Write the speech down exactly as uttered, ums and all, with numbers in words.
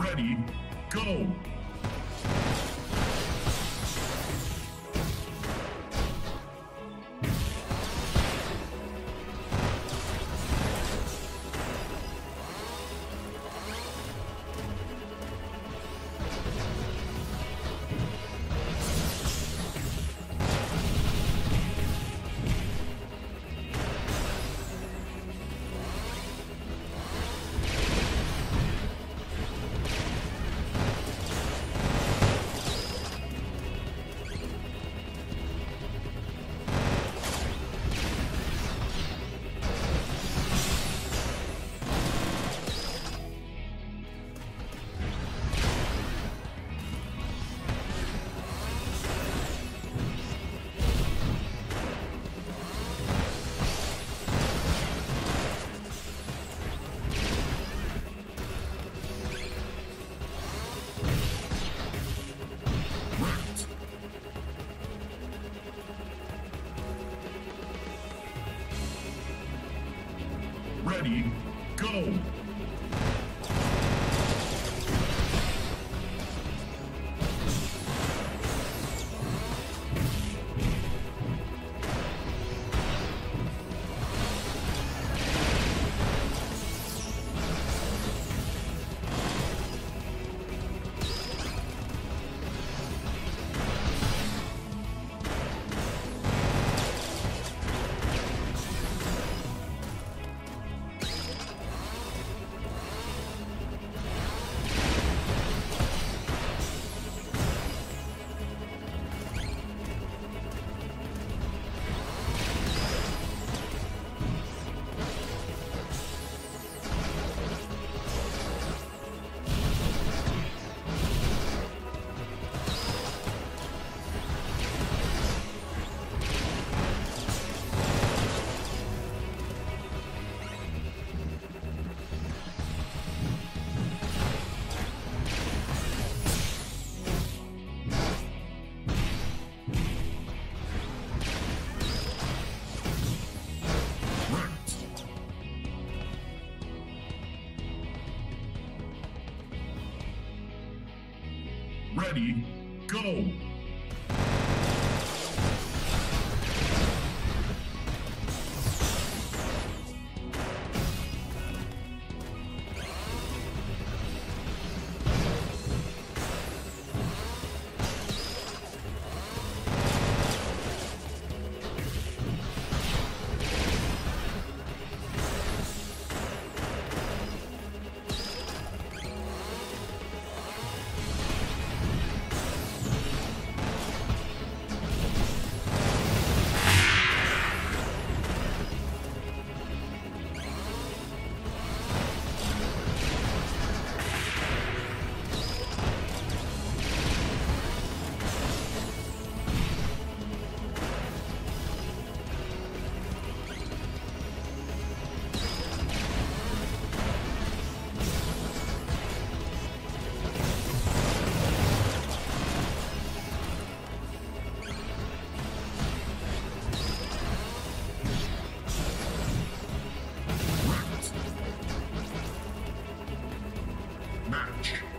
Ready, go! Ready, go! Ready, go! Match.